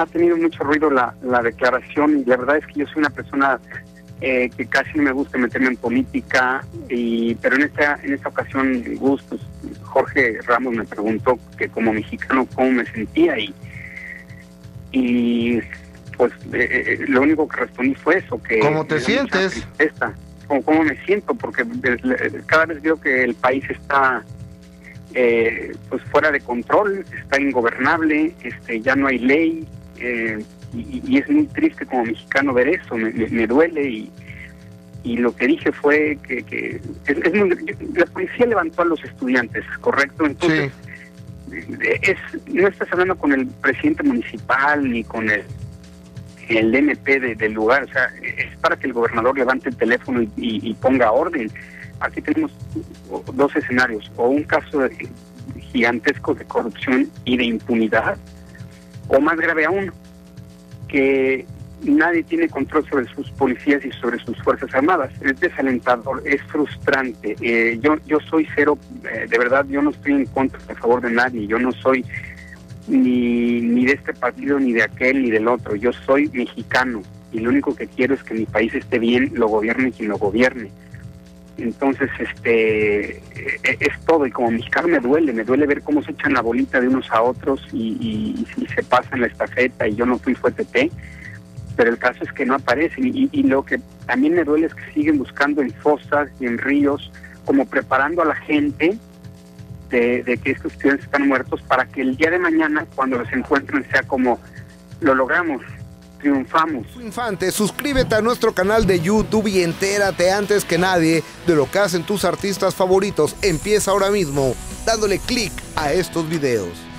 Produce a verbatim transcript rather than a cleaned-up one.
ha tenido mucho ruido la, la declaración, y la verdad es que yo soy una persona eh, que casi no me gusta meterme en política, y pero en esta en esta ocasión, Gus, pues, Jorge Ramos me preguntó que como mexicano cómo me sentía, y, y pues eh, lo único que respondí fue eso, que ¿cómo te sientes? Como cómo me siento, porque cada vez veo que el país está eh, pues fuera de control, está ingobernable, este ya no hay ley, eh, y, y es muy triste como mexicano ver eso, me, me, me duele, y, y lo que dije fue que, que es, es muy, la policía levantó a los estudiantes, ¿correcto? Entonces, sí. es, no estás hablando con el presidente municipal ni con el el eme pe de, del lugar, o sea, es para que el gobernador levante el teléfono y, y, y ponga orden. Aquí tenemos dos escenarios, o un caso de, gigantesco de corrupción y de impunidad, o más grave aún, que nadie tiene control sobre sus policías y sobre sus fuerzas armadas. Es desalentador, es frustrante. Eh, yo, yo soy cero, eh, de verdad, yo no estoy en contra, a favor de nadie, yo no soy... Ni, ni de este partido, ni de aquel, ni del otro. Yo soy mexicano y lo único que quiero es que mi país esté bien, lo gobierne quien lo gobierne. Entonces, este es todo, y como mexicano me duele, me duele ver cómo se echan la bolita de unos a otros y, y, y se pasan la estafeta, y yo no fui fuerte, pero el caso es que no aparecen. Y, y lo que también me duele es que siguen buscando en fosas y en ríos, como preparando a la gente... De, de que estos estudiantes están muertos, para que el día de mañana, cuando los encuentren, sea como, lo logramos, triunfamos. Infante, suscríbete a nuestro canal de YouTube y entérate antes que nadie de lo que hacen tus artistas favoritos. Empieza ahora mismo dándole clic a estos videos.